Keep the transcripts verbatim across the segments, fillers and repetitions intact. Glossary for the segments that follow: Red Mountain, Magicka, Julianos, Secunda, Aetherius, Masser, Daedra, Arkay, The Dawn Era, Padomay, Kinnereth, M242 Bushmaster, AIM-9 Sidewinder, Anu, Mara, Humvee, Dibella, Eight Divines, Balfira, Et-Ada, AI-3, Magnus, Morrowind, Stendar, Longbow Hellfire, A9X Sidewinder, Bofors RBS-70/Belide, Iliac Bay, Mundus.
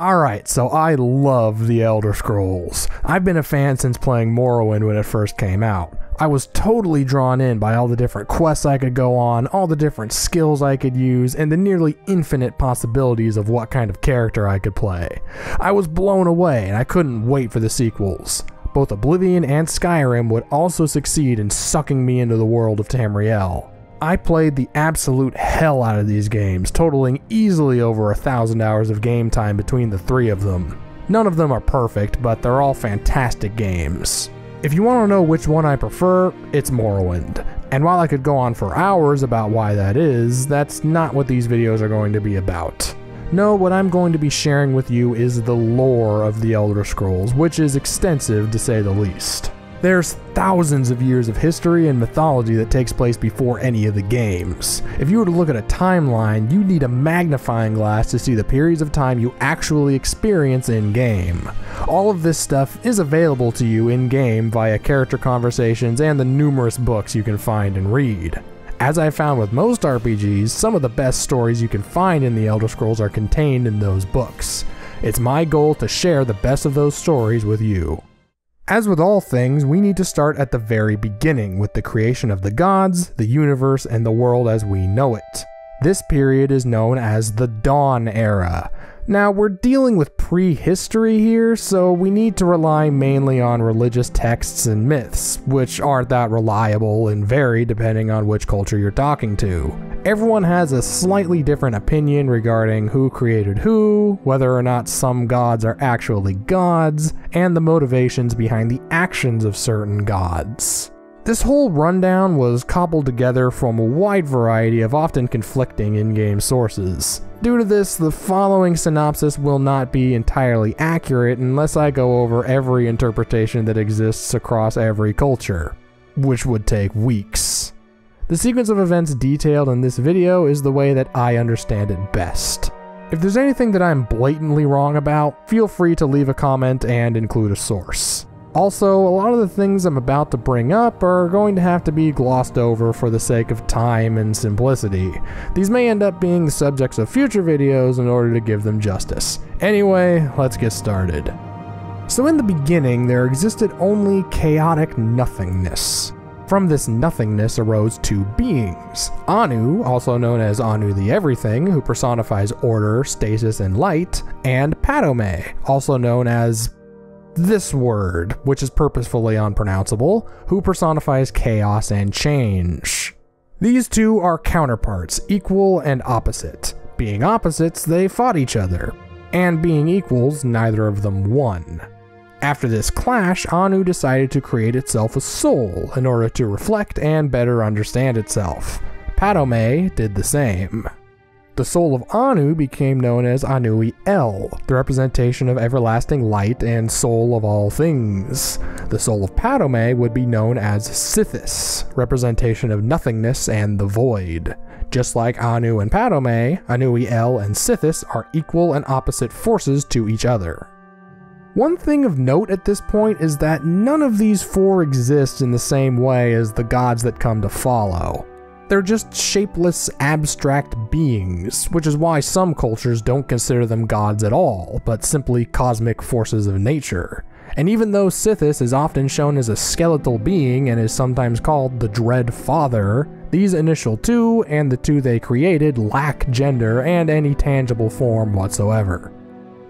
Alright, so I love The Elder Scrolls. I've been a fan since playing Morrowind when it first came out. I was totally drawn in by all the different quests I could go on, all the different skills I could use, and the nearly infinite possibilities of what kind of character I could play. I was blown away, and I couldn't wait for the sequels. Both Oblivion and Skyrim would also succeed in sucking me into the world of Tamriel. I played the absolute hell out of these games, totaling easily over a thousand hours of game time between the three of them. None of them are perfect, but they're all fantastic games. If you want to know which one I prefer, it's Morrowind. And while I could go on for hours about why that is, that's not what these videos are going to be about. No, what I'm going to be sharing with you is the lore of The Elder Scrolls, which is extensive to say the least. There's thousands of years of history and mythology that takes place before any of the games. If you were to look at a timeline, you'd need a magnifying glass to see the periods of time you actually experience in-game. All of this stuff is available to you in-game via character conversations and the numerous books you can find and read. As I found with most R P Gs, some of the best stories you can find in The Elder Scrolls are contained in those books. It's my goal to share the best of those stories with you. As with all things, we need to start at the very beginning with the creation of the gods, the universe, and the world as we know it. This period is known as the Dawn Era. Now, we're dealing with prehistory here, so we need to rely mainly on religious texts and myths, which aren't that reliable and vary depending on which culture you're talking to. Everyone has a slightly different opinion regarding who created who, whether or not some gods are actually gods, and the motivations behind the actions of certain gods. This whole rundown was cobbled together from a wide variety of often conflicting in-game sources. Due to this, the following synopsis will not be entirely accurate unless I go over every interpretation that exists across every culture, which would take weeks. The sequence of events detailed in this video is the way that I understand it best. If there's anything that I'm blatantly wrong about, feel free to leave a comment and include a source. Also, a lot of the things I'm about to bring up are going to have to be glossed over for the sake of time and simplicity. These may end up being the subjects of future videos in order to give them justice. Anyway, let's get started. So in the beginning, there existed only chaotic nothingness. From this nothingness arose two beings, Anu, also known as Anu the Everything, who personifies order, stasis, and light, and Padomay, also known as this word, which is purposefully unpronounceable, who personifies chaos and change. These two are counterparts, equal and opposite. Being opposites, they fought each other, and being equals, neither of them won. After this clash, Anu decided to create itself a soul in order to reflect and better understand itself. Padomay did the same. The soul of Anu became known as Anui-El, the representation of everlasting light and soul of all things. The soul of Padomay would be known as Sithis, representation of nothingness and the void. Just like Anu and Padomay, Anui-El and Sithis are equal and opposite forces to each other. One thing of note at this point is that none of these four exist in the same way as the gods that come to follow. They're just shapeless, abstract beings, which is why some cultures don't consider them gods at all, but simply cosmic forces of nature. And even though Sithis is often shown as a skeletal being and is sometimes called the Dread Father, these initial two, and the two they created, lack gender and any tangible form whatsoever.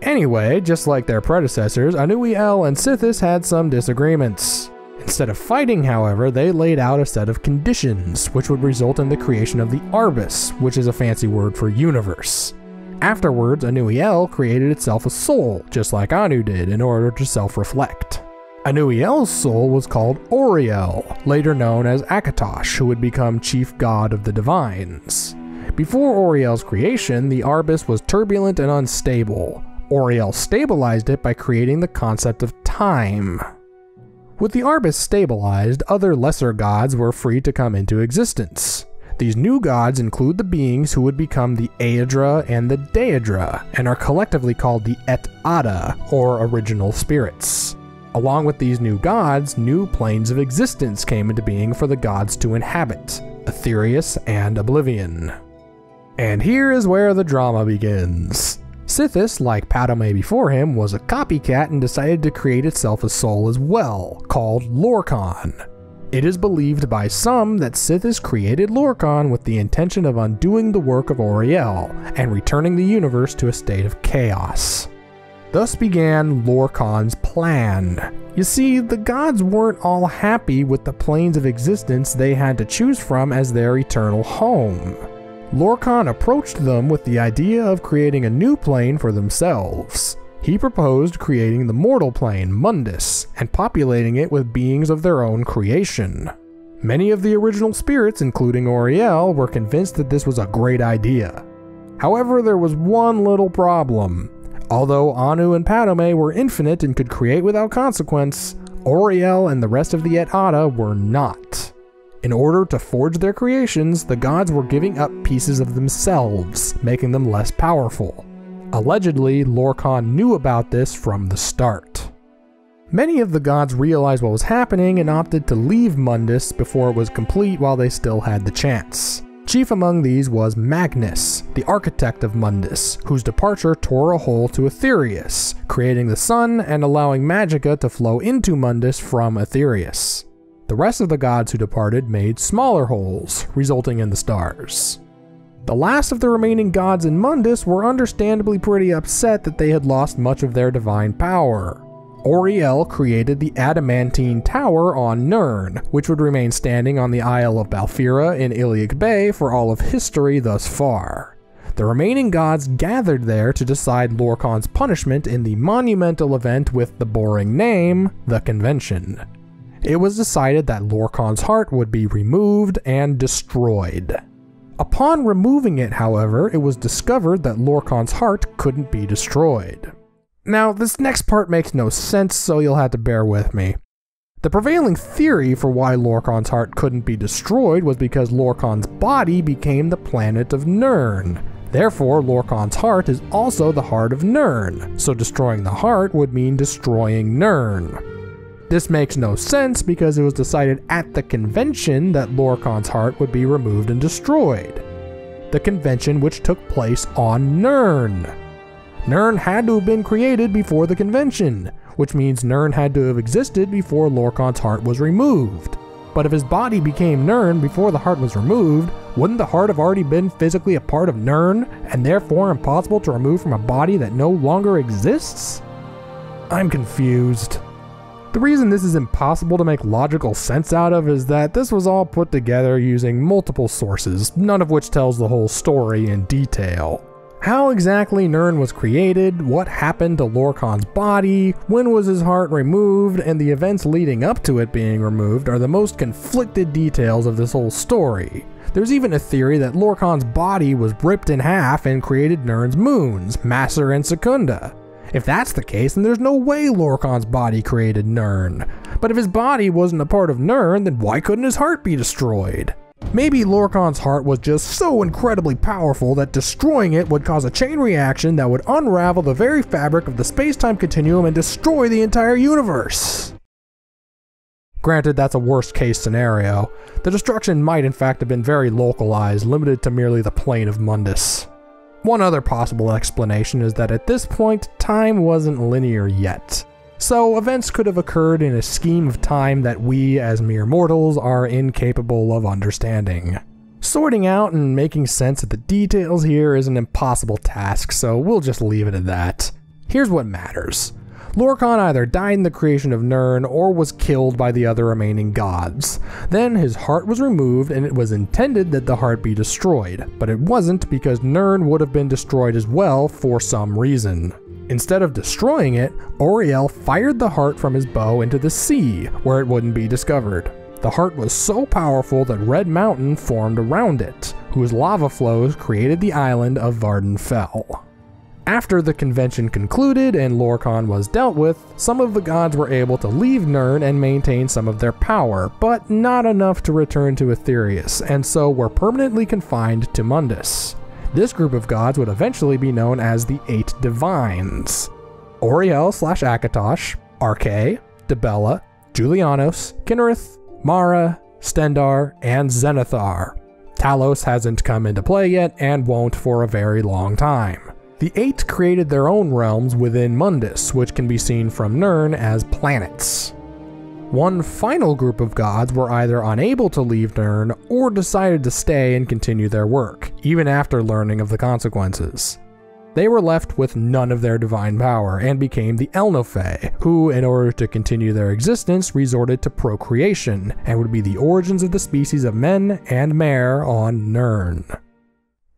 Anyway, just like their predecessors, Anui-El and Sithis had some disagreements. Instead of fighting, however, they laid out a set of conditions, which would result in the creation of the Arbis, which is a fancy word for universe. Afterwards, Anui-El created itself a soul, just like Anu did, in order to self-reflect. Anui-El's soul was called Auriel, later known as Akatosh, who would become chief god of the Divines. Before Auriel's creation, the Arbis was turbulent and unstable. Auriel stabilized it by creating the concept of time. With the Arbis stabilized, other lesser gods were free to come into existence. These new gods include the beings who would become the Aedra and the Daedra, and are collectively called the Et-Ada, or original spirits. Along with these new gods, new planes of existence came into being for the gods to inhabit, Aetherius and Oblivion. And here is where the drama begins. Sithis, like Padomay before him, was a copycat and decided to create itself a soul as well, called Lorkhan. It is believed by some that Sithis created Lorkhan with the intention of undoing the work of Auriel and returning the universe to a state of chaos. Thus began Lorkhan's plan. You see, the gods weren't all happy with the planes of existence they had to choose from as their eternal home. Lorkhan approached them with the idea of creating a new plane for themselves. He proposed creating the mortal plane, Mundus, and populating it with beings of their own creation. Many of the original spirits, including Auriel, were convinced that this was a great idea. However, there was one little problem. Although Anu and Padomay were infinite and could create without consequence, Auriel and the rest of the Et-Ada were not. In order to forge their creations, the gods were giving up pieces of themselves, making them less powerful. Allegedly, Lorkhan knew about this from the start. Many of the gods realized what was happening and opted to leave Mundus before it was complete while they still had the chance. Chief among these was Magnus, the architect of Mundus, whose departure tore a hole to Aetherius, creating the sun and allowing Magicka to flow into Mundus from Aetherius. The rest of the gods who departed made smaller holes, resulting in the stars. The last of the remaining gods in Mundus were understandably pretty upset that they had lost much of their divine power. Auriel created the Adamantine Tower on Nirn, which would remain standing on the Isle of Balfira in Iliac Bay for all of history thus far. The remaining gods gathered there to decide Lorkhan's punishment in the monumental event with the boring name, the Convention. It was decided that Lorkhan's heart would be removed and destroyed. Upon removing it, however, it was discovered that Lorkhan's heart couldn't be destroyed. Now, this next part makes no sense, so you'll have to bear with me. The prevailing theory for why Lorkhan's heart couldn't be destroyed was because Lorkhan's body became the planet of Nirn. Therefore, Lorkhan's heart is also the heart of Nirn, so destroying the heart would mean destroying Nirn. This makes no sense because it was decided at the convention that Lorkhan's heart would be removed and destroyed. The convention which took place on Nirn. Nirn had to have been created before the convention, which means Nirn had to have existed before Lorkhan's heart was removed. But if his body became Nirn before the heart was removed, wouldn't the heart have already been physically a part of Nirn, and therefore impossible to remove from a body that no longer exists? I'm confused. The reason this is impossible to make logical sense out of is that this was all put together using multiple sources, none of which tells the whole story in detail. How exactly Nirn was created, what happened to Lorkhan's body, when was his heart removed, and the events leading up to it being removed are the most conflicted details of this whole story. There's even a theory that Lorkhan's body was ripped in half and created Nirn's moons, Masser and Secunda. If that's the case, then there's no way Lorkhan's body created Nirn. But if his body wasn't a part of Nirn, then why couldn't his heart be destroyed? Maybe Lorkhan's heart was just so incredibly powerful that destroying it would cause a chain reaction that would unravel the very fabric of the space-time continuum and destroy the entire universe. Granted, that's a worst-case scenario. The destruction might in fact have been very localized, limited to merely the plane of Mundus. One other possible explanation is that at this point, time wasn't linear yet. So, events could have occurred in a scheme of time that we, as mere mortals, are incapable of understanding. Sorting out and making sense of the details here is an impossible task, so we'll just leave it at that. Here's what matters. Lorkhan either died in the creation of Nirn or was killed by the other remaining gods. Then his heart was removed and it was intended that the heart be destroyed, but it wasn't because Nirn would have been destroyed as well for some reason. Instead of destroying it, Auriel fired the heart from his bow into the sea, where it wouldn't be discovered. The heart was so powerful that Red Mountain formed around it, whose lava flows created the island of Vardenfell. After the convention concluded and Lorkhan was dealt with, some of the gods were able to leave Nirn and maintain some of their power, but not enough to return to Aetherius, and so were permanently confined to Mundus. This group of gods would eventually be known as the Eight Divines. Auriel slash Akatosh, Arkay, Dibella, Julianos, Kinnereth, Mara, Stendar, and Zenithar. Talos hasn't come into play yet and won't for a very long time. The Eight created their own realms within Mundus, which can be seen from Nirn as planets. One final group of gods were either unable to leave Nirn or decided to stay and continue their work, even after learning of the consequences. They were left with none of their divine power and became the Elnofei, who, in order to continue their existence, resorted to procreation and would be the origins of the species of men and mare on Nirn.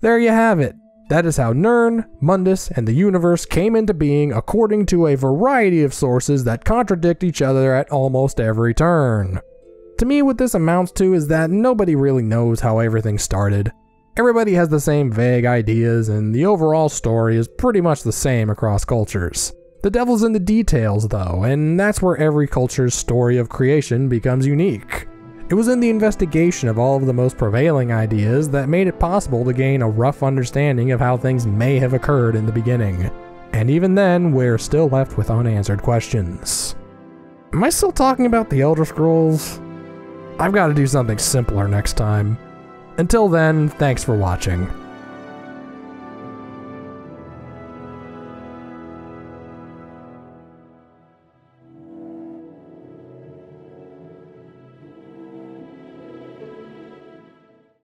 There you have it. That is how Nirn, Mundus, and the universe came into being according to a variety of sources that contradict each other at almost every turn. To me, what this amounts to is that nobody really knows how everything started. Everybody has the same vague ideas, and the overall story is pretty much the same across cultures. The devil's in the details, though, and that's where every culture's story of creation becomes unique. It was in the investigation of all of the most prevailing ideas that made it possible to gain a rough understanding of how things may have occurred in the beginning. And even then, we're still left with unanswered questions. Am I still talking about The Elder Scrolls? I've got to do something simpler next time. Until then, thanks for watching.